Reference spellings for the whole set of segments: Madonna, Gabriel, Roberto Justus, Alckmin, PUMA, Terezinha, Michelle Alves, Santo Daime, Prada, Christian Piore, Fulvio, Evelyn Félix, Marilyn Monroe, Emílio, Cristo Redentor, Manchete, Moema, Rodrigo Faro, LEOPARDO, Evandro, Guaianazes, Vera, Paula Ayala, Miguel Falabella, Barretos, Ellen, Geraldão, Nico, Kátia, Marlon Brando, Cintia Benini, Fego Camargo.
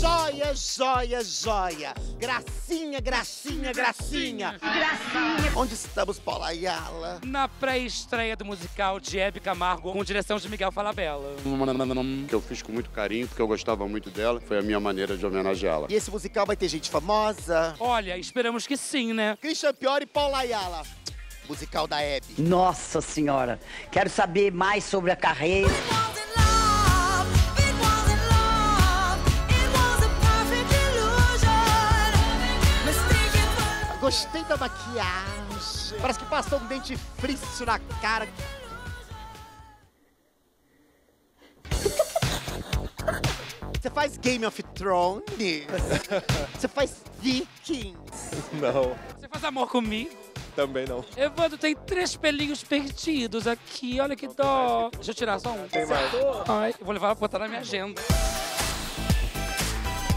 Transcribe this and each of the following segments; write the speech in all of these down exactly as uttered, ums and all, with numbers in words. Joia, joia, joia. Gracinha, gracinha, gracinha. Gracinha. Onde estamos, Paula Ayala? Na pré-estreia do musical de Hebe Camargo, com direção de Miguel Falabella. Que eu fiz com muito carinho, porque eu gostava muito dela. Foi a minha maneira de homenageá-la. E esse musical vai ter gente famosa? Olha, esperamos que sim, né? Christian Piore e Paula Ayala. Musical da Hebe. Nossa Senhora. Quero saber mais sobre a carreira. Gostei da maquiagem. Parece que passou um dente frício na cara. Você faz Game of Thrones? Você faz Vikings? Não. Você faz Amor Comigo? Também não. Evandro, tem três pelinhos perdidos aqui. Olha que dó. Deixa eu tirar só um. Tem mais. Ai, eu vou levar pra botar na minha agenda.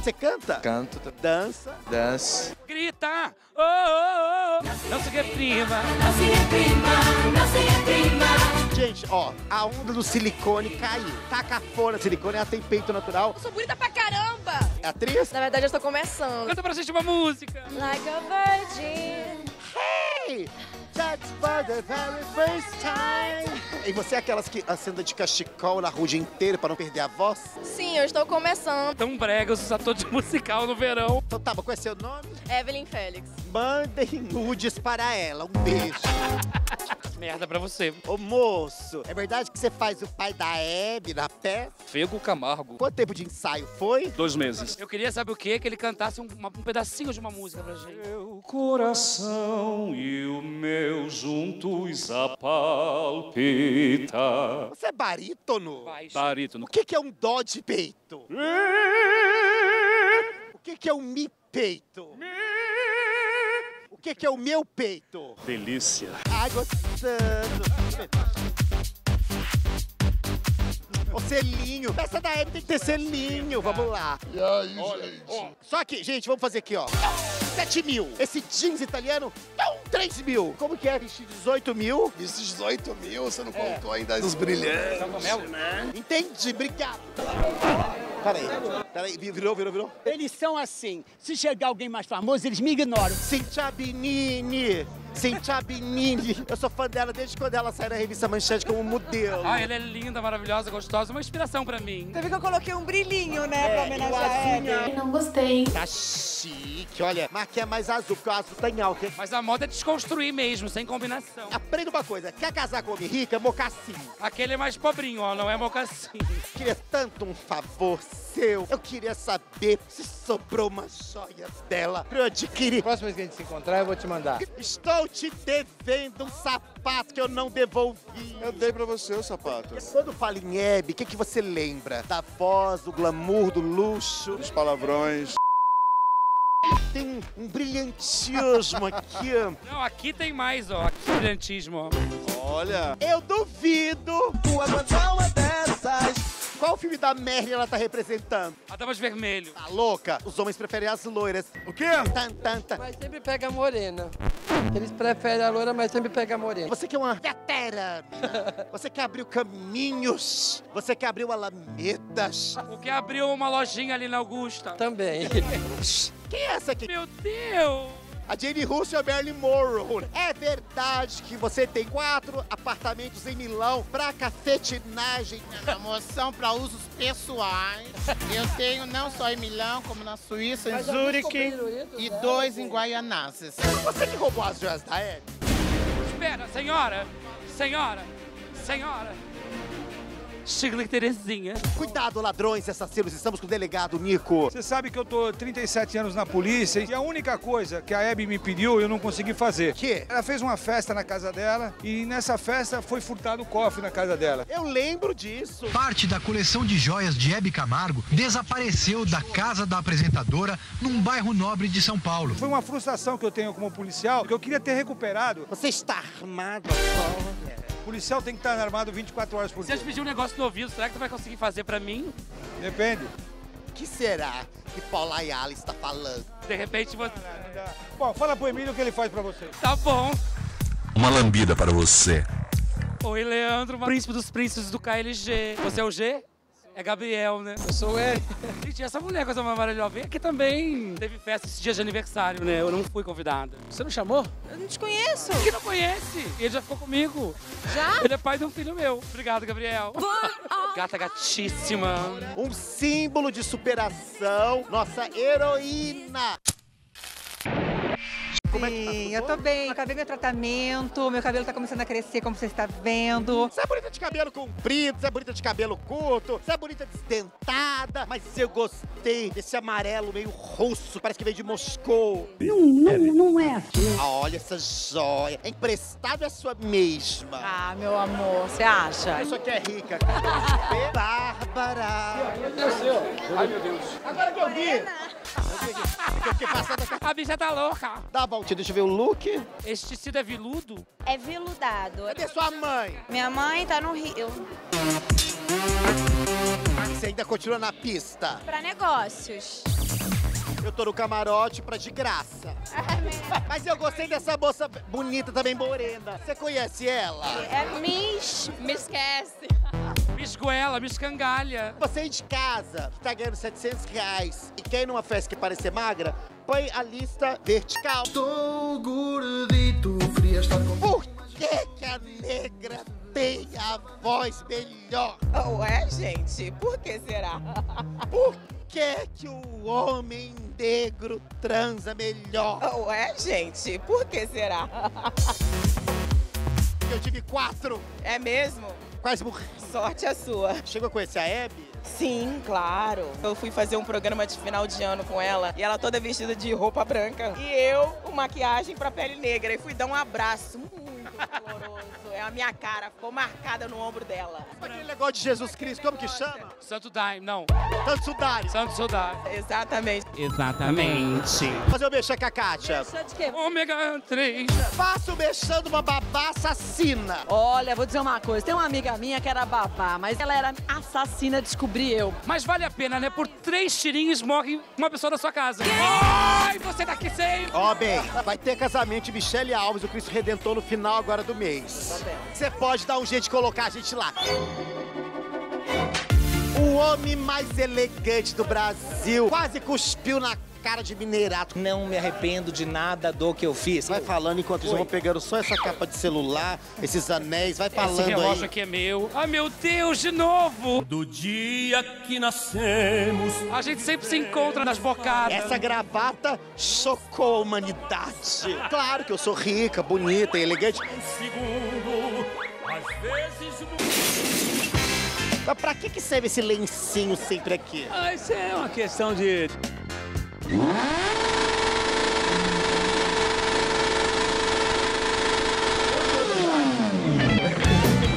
Você canta? Canto. Dança? Dança. Grita! Oh, oh, oh. Não se reprima! Não se reprima! Não se reprima! Gente, ó, a onda do silicone caiu. Taca fora silicone, ela tem peito natural. Eu sou bonita pra caramba! É atriz? Na verdade, eu estou começando. Canta pra gente uma música! Like a virgin. Hey! That's for the very first time. E você é aquelas que acenda de cachecol na rua inteira pra não perder a voz? Sim, eu estou começando. Tão brega, eu sou ator de musical no verão. Então tá, mas qual é seu nome? Evelyn Félix. Mandem nudes para ela, um beijo. Merda pra você. Ô moço, é verdade que você faz o pai da Hebe na peça? Fego Camargo. Quanto tempo de ensaio foi? Dois meses. Eu queria saber o quê? Que ele cantasse um, uma, um pedacinho de uma música pra gente. Meu coração e o meu juntos a palpite. Você é barítono? Baixo. Barítono. O que, que é um dó de peito? O que, que é um mi peito? O que, que é o meu peito? Delícia. Ai, gostando. O selinho. Essa da Hebe tem que ter selinho. Vamos lá. E aí, olha, gente? Ó. Só que, gente, vamos fazer aqui, ó. sete mil. Esse jeans italiano, três mil. Como que é? dezoito mil? Esses dezoito mil, você não é. Contou ainda os brilhantes. Né? Entendi, obrigado. Peraí, peraí, virou, virou, virou. Eles são assim, se chegar alguém mais famoso, eles me ignoram. Cintia Benini. Cintia Benini. Eu sou fã dela desde quando ela saiu na revista Manchete como modelo. Ah, ela é linda, maravilhosa, gostosa. Uma inspiração pra mim. Você viu que eu coloquei um brilhinho, né? É, pra homenagear ela. Não gostei. Tá chique. Olha, marquei mais azul, porque o azul tá em alta. Mas a moda é desconstruir mesmo, sem combinação. Aprenda uma coisa. Quer casar com homem rico? É mocassim. Aquele é mais pobrinho, ó. Não é mocassim. Queria tanto um favor seu. Eu queria saber se sobrou umas joias dela pra eu adquirir. Próxima vez que a gente se encontrar, eu vou te mandar. Estou Eu te devendo um sapato que eu não devolvi. Eu dei pra você o sapato. Quando fala em Hebe, o que, que você lembra? Da voz, do glamour, do luxo? Dos palavrões. Tem um, um brilhantismo aqui. Não, aqui tem mais, ó. Aqui tem brilhantismo, ó. Olha. Eu duvido. Tua mandão é dessas. Qual filme da Merlin ela tá representando? A Dama de Vermelho. Tá louca? Os homens preferem as loiras. O quê? Tan, tan, tan. Mas sempre pega a morena. Eles preferem a loira, mas sempre pega a morena. Você que é uma vetera. Você que abriu caminhos. Você que abriu alamedas. O que abriu uma lojinha ali na Augusta. Também. Quem é essa aqui? Meu Deus! A Jane Russo e a Marilyn Monroe. É verdade que você tem quatro apartamentos em Milão pra cafetinagem, promoção pra usos pessoais. Eu tenho não só em Milão, como na Suíça, em Zurique e dois em Guaianazes. Você que roubou as joias da Hebe? Espera, senhora, senhora, senhora. Chega, Terezinha. Cuidado, ladrões e assassinos, estamos com o delegado Nico. Você sabe que eu tô trinta e sete anos na polícia e a única coisa que a Hebe me pediu eu não consegui fazer. Que? Ela fez uma festa na casa dela e nessa festa foi furtado o cofre na casa dela. Eu lembro disso. Parte da coleção de joias de Hebe Camargo desapareceu da casa da apresentadora num bairro nobre de São Paulo. Foi uma frustração que eu tenho como policial que eu queria ter recuperado. Você está armado, Paula? O policial tem que estar armado vinte e quatro horas por dia. Se eu te pedir um negócio no ouvido, será que tu vai conseguir fazer pra mim? Depende. O que será que Paula Ayala está falando? De repente você... Ah, bom, fala pro Emílio o que ele faz pra você. Tá bom. Uma lambida para você. Oi, Leandro, príncipe dos príncipes do K L G. Você é o G? Sou. É Gabriel, né? Eu sou o Ellen. Gente, essa mulher com essa mamarela vem aqui também. Teve festa esse dia de aniversário, né? Eu não fui convidada. Você não chamou? Eu não te conheço. Por que não conhece? Ele já ficou comigo. Já? Ele é pai de um filho meu. Obrigado, Gabriel. Gata gatíssima. Um símbolo de superação. Nossa heroína. Como é que tá? Sim, eu tô bem, acabei meu tratamento, meu cabelo tá começando a crescer, como você está vendo. Você é bonita de cabelo comprido, você é bonita de cabelo curto, você é bonita desdentada, mas eu gostei desse amarelo meio russo, parece que veio de Moscou. Não, não, não é assim. Ah, olha essa joia, é emprestado a sua mesma. Ah, meu amor, você acha? Eu sou que é rica. Bárbara. Meu Deus do céu. Ai, meu Deus. Agora que eu vi. A bicha tá louca. Dá a voltinha, deixa eu ver o look. Esse tecido é viludo? É viludado. Cadê sua mãe? Minha mãe tá no Rio. Você ainda continua na pista? Pra negócios. Eu tô no camarote pra de graça. Mas eu gostei dessa moça bonita também, morena. Você conhece ela? É Miss... Me esquece. Miss Goela, Miss Cangalha. Você é de casa, que tá ganhando setecentos reais e quer ir numa festa que parecer magra, põe a lista vertical. Tô gordito, fria estar com... Por que que a negra tem a voz melhor? Ué, gente, por que será? Por que que o homem negro transa melhor? Ué, gente, por que será? Eu tive quatro. É mesmo? Quase morri. Sorte a sua. Chegou a conhecer a Hebe? Sim, claro. Eu fui fazer um programa de final de ano com ela e ela toda vestida de roupa branca. E eu, com maquiagem pra pele negra. E fui dar um abraço muito doloroso. É a minha cara, ficou marcada no ombro dela. Aquele negócio de Jesus Cristo, como que chama? Santo Daime, não. Santo Daime. Santo Daime. Exatamente. Exatamente. Fazer o mexer com a Kátia. Mexer de quê? Ômega três. Faço mexendo uma babá assassina. Olha, vou dizer uma coisa. Tem uma amiga minha que era babá, mas ela era assassina, descobri eu. Mas vale a pena, né? Por três tirinhos morre uma pessoa da sua casa. Ai, você daqui sem. Ó, bem, vai ter casamento de Michelle Alves, o Cristo Redentor, no final agora do mês. Você pode dar um jeito de colocar a gente lá. O homem mais elegante do Brasil quase cuspiu na cara de mineirato. Não me arrependo de nada do que eu fiz. Vai falando enquanto eu vou pegando só essa capa de celular, esses anéis, vai falando aí. Esse relógio aqui é meu. Ai, meu Deus, de novo! Do dia que nascemos... A gente sempre se encontra nas bocadas. Essa gravata chocou a humanidade. Claro que eu sou rica, bonita, elegante. Um segundo, às vezes... Mas pra que que serve esse lencinho sempre aqui? Ah, isso é uma questão de...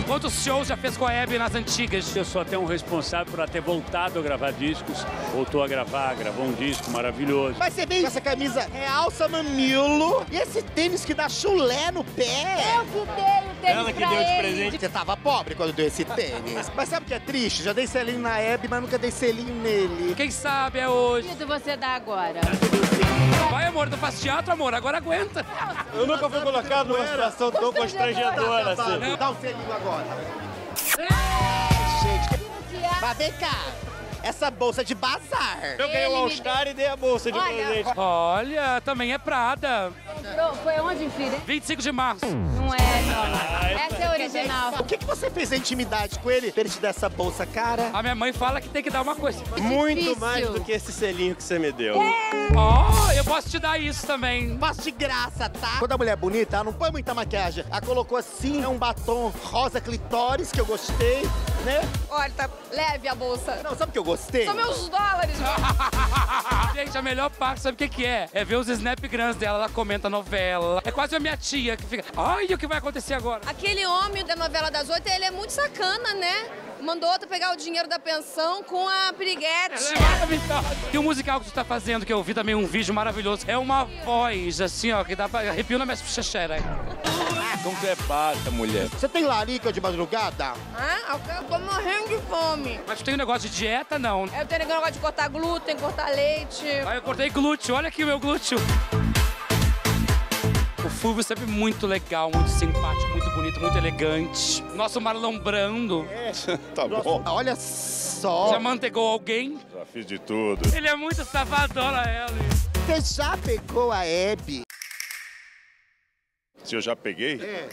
Quantos shows já fez com a Hebe nas antigas? Eu sou até um responsável por ter voltado a gravar discos. Voltou a gravar, gravou um disco maravilhoso. Mas você vem com essa camisa realça mamilo e esse tênis que dá chulé no pé. Eu que dei o tênis. Ela que deu de presente. Você tava pobre quando deu esse tênis. Mas sabe o que é triste? Já dei selinho na Hebe, mas nunca dei selinho nele. Quem sabe é hoje. O que você dá agora? Vai, amor, não faz teatro, amor. Agora aguenta. Eu nunca fui colocado numa situação tão constrangedora assim. Dá um selinho agora. Gente, vai, vem cá. Essa bolsa de bazar. Eu ganhei o All-Star e dei a bolsa de presente. Olha, também é Prada. Comprou? Foi onde, em Fira? vinte e cinco de março. Não é, não. Essa é original. O que que você fez a intimidade com ele pra ele te dar essa bolsa, cara? A minha mãe fala que tem que dar uma coisa. Muito mais do que esse selinho que você me deu. Ó, eu posso te dar isso também. Posso de graça, tá? Quando a mulher é bonita, ela não põe muita maquiagem. Ela colocou assim, um batom rosa clitóris, que eu gostei, né? Olha, tá leve a bolsa. Não, sabe o que eu gostei? Gostei. São meus dólares. Gente, a melhor parte, sabe o que que é? É ver os snapgrams dela, ela comenta a novela. É quase a minha tia que fica, ai, o que vai acontecer agora? Aquele homem da novela das oito, ele é muito sacana, né? Mandou outra pegar o dinheiro da pensão com a piriguete. É maravilhoso. E o musical que tu tá fazendo, que eu vi também um vídeo maravilhoso, é uma voz, assim, ó, que dá pra... Arrepio na minha xixera. Como tu é bata, mulher. Você tem larica de madrugada? Ah, eu tô morrendo de fome. Mas tu tem um negócio de dieta, não? Eu tenho um negócio de cortar glúten, cortar leite. Ah, eu cortei glúteo. Olha aqui o meu glúteo. O Fulvio sempre muito legal, muito simpático, muito bonito, muito elegante. Nosso Marlon Brando. É, tá bom. Olha só. Já mantegou alguém? Já fiz de tudo. Ele é muito safadona, Ellen. Você já pegou a Hebe? Se eu já peguei? É.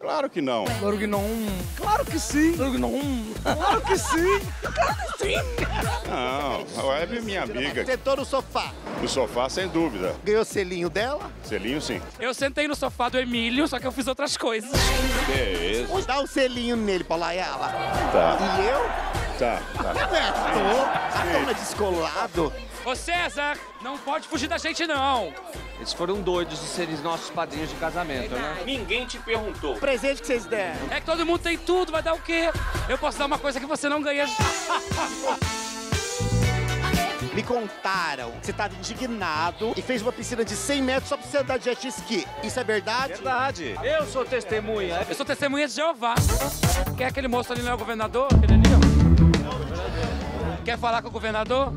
Claro que não. Claro que não. Claro que sim. Claro que não. Claro que sim. Claro que sim. Não, a Hebe é minha amiga. Sentou no sofá. No sofá, sem dúvida. Ganhou o selinho dela? Selinho, sim. Eu sentei no sofá do Emílio, só que eu fiz outras coisas. Que isso? Dá um selinho nele, Paula Ayala. Tá. E eu? Tá, tá. Não é ator? Ator é descolado. Ô César, não pode fugir da gente, não. Eles foram doidos de serem nossos padrinhos de casamento, né? Ninguém te perguntou. O presente que vocês deram. É que todo mundo tem tudo, vai dar o quê? Eu posso dar uma coisa que você não ganha. Me contaram que você estava indignado e fez uma piscina de cem metros só pra você andar de jet ski. Isso é verdade? Verdade. Eu sou testemunha. Eu sou testemunha de Jeová. Quer aquele moço ali, não é o governador? Aquele ali, ó. Quer falar com o governador?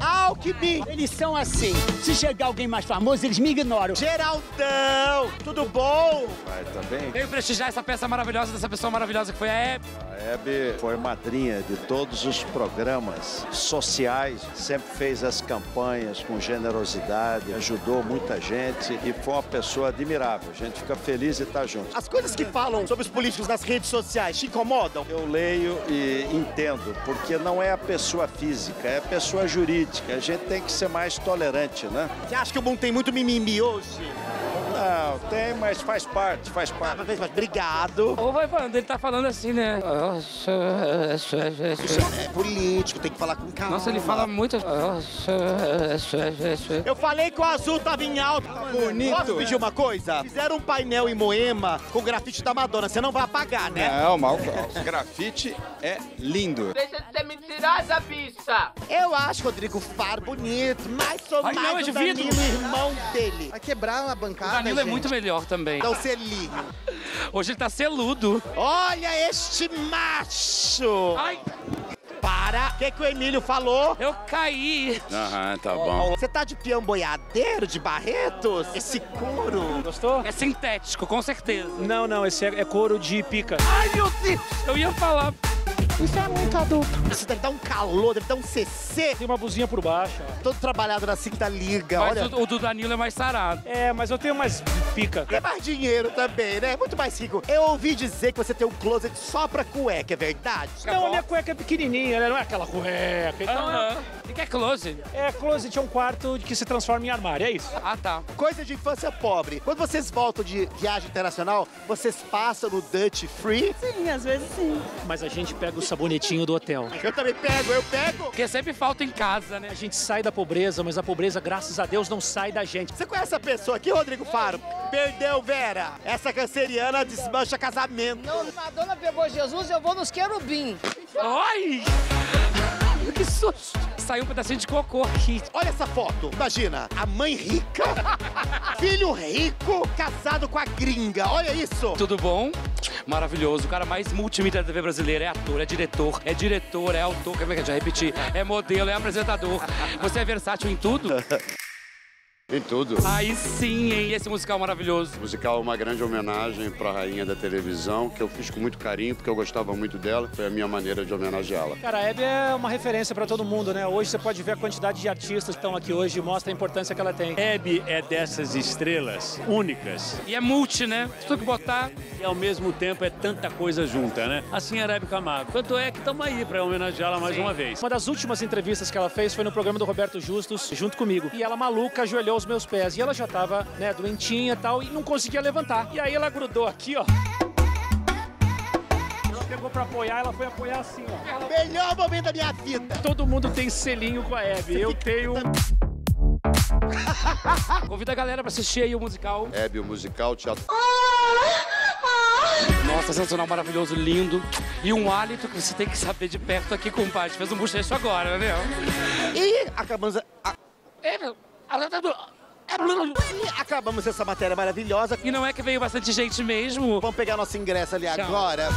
Alckmin! Eles são assim. Se chegar alguém mais famoso, eles me ignoram. Geraldão! Tudo bom? Vai, tá bem? Venho prestigiar essa peça maravilhosa dessa pessoa maravilhosa que foi a Hebe. A Hebe foi madrinha de todos os programas sociais. Sempre fez as campanhas com generosidade, ajudou muita gente e foi uma pessoa admirável. A gente fica feliz de estar junto. As coisas que falam sobre os políticos nas redes sociais te incomodam? Eu leio e entendo, porque não é a pessoa física, é a pessoa jurídica. A gente tem que ser mais tolerante, né? Você acha que o mundo tem muito mimimi hoje? Não, tem, mas faz parte, faz parte. Ah, mas, mas, obrigado. Ô, vai falando, ele tá falando assim, né? É político, tem que falar com calma. Nossa, ele fala muito. Eu falei que o azul tava em alta. Tá bonito. Posso pedir uma coisa? Fizeram um painel em Moema com grafite da Madonna. Você não vai apagar, né? Não, mal. Grafite é lindo. Deixa de ser mentirosa, bicha. Eu acho, Rodrigo Faro, bonito, mas sou Ai, mais não, é o Danilo, irmão dele. Vai quebrar a bancada. O Danilo, gente, é muito melhor também. Dá o selinho. Hoje ele tá seludo. Olha este macho! Ai! Para! O que, que o Emílio falou? Eu caí. Aham, tá bom. Você tá de peão boiadeiro, de Barretos? Esse couro. Gostou? É sintético, com certeza. Não, não, esse é, é couro de pica. Ai, meu Deus! Eu ia falar. Isso é muito adulto. Isso deve dar um calor, deve dar um C C. Tem uma blusinha por baixo. Ó. Todo trabalhado na cinta liga, mas olha. O, o do Danilo é mais sarado. É, mas eu tenho mais pica. Tem mais dinheiro também, né? Muito mais rico. Eu ouvi dizer que você tem um closet só pra cueca, é verdade? Não, tá, a minha cueca é pequenininha, ela não é aquela cueca. Então uh-huh. é... O que é closet? É, closet é um quarto que se transforma em armário, é isso. Ah, tá. Coisa de infância pobre. Quando vocês voltam de viagem internacional, vocês passam no duty free? Sim, às vezes sim. Mas a gente pega o sabonetinho do hotel. Eu também pego, eu pego. Porque sempre falta em casa, né? A gente sai da pobreza, mas a pobreza, graças a Deus, não sai da gente. Você conhece a pessoa aqui, Rodrigo Faro? Perdeu Vera. Essa canceriana desmancha casamento. Não, Madonna pegou Jesus, eu vou nos querubim. Ai! Que susto! Saiu um pedacinho de cocô aqui. Olha essa foto. Imagina, a mãe rica, filho rico, casado com a gringa. Olha isso. Tudo bom? Maravilhoso. O cara mais multimídia da T V brasileira. É ator, é diretor, é diretor, é autor. Quer ver que eu já repeti? É modelo, é apresentador. Você é versátil em tudo? Em tudo. Aí sim, hein? Esse musical maravilhoso. O musical é uma grande homenagem para a rainha da televisão, que eu fiz com muito carinho, porque eu gostava muito dela. Foi a minha maneira de homenageá-la. Cara, a Hebe é uma referência para todo mundo, né? Hoje você pode ver a quantidade de artistas que estão aqui hoje e mostra a importância que ela tem. Hebe é dessas estrelas únicas. E é multi, né? Tudo que botar. E ao mesmo tempo é tanta coisa junta, né? Assim é a Hebe Camargo. Tanto é que estamos aí para homenageá-la mais uma vez. Uma das últimas entrevistas que ela fez foi no programa do Roberto Justus, junto comigo. E ela maluca, ajoelhou os meus pés. E ela já tava, né, doentinha e tal, e não conseguia levantar. E aí ela grudou aqui, ó. Ela pegou pra apoiar, ela foi apoiar assim, ó. Ela... Melhor momento da minha vida! Todo mundo tem selinho com a Hebe. Eu tenho... Convida a galera pra assistir aí o musical. Hebe, o musical, teatro... Nossa, sensacional, maravilhoso, lindo. E um hálito que você tem que saber de perto aqui, compadre. Fez um bochecho agora, né? E acabamos... A... É, meu... Acabamos essa matéria maravilhosa. E não é que veio bastante gente mesmo? Vamos pegar nosso ingresso ali Tchau. agora.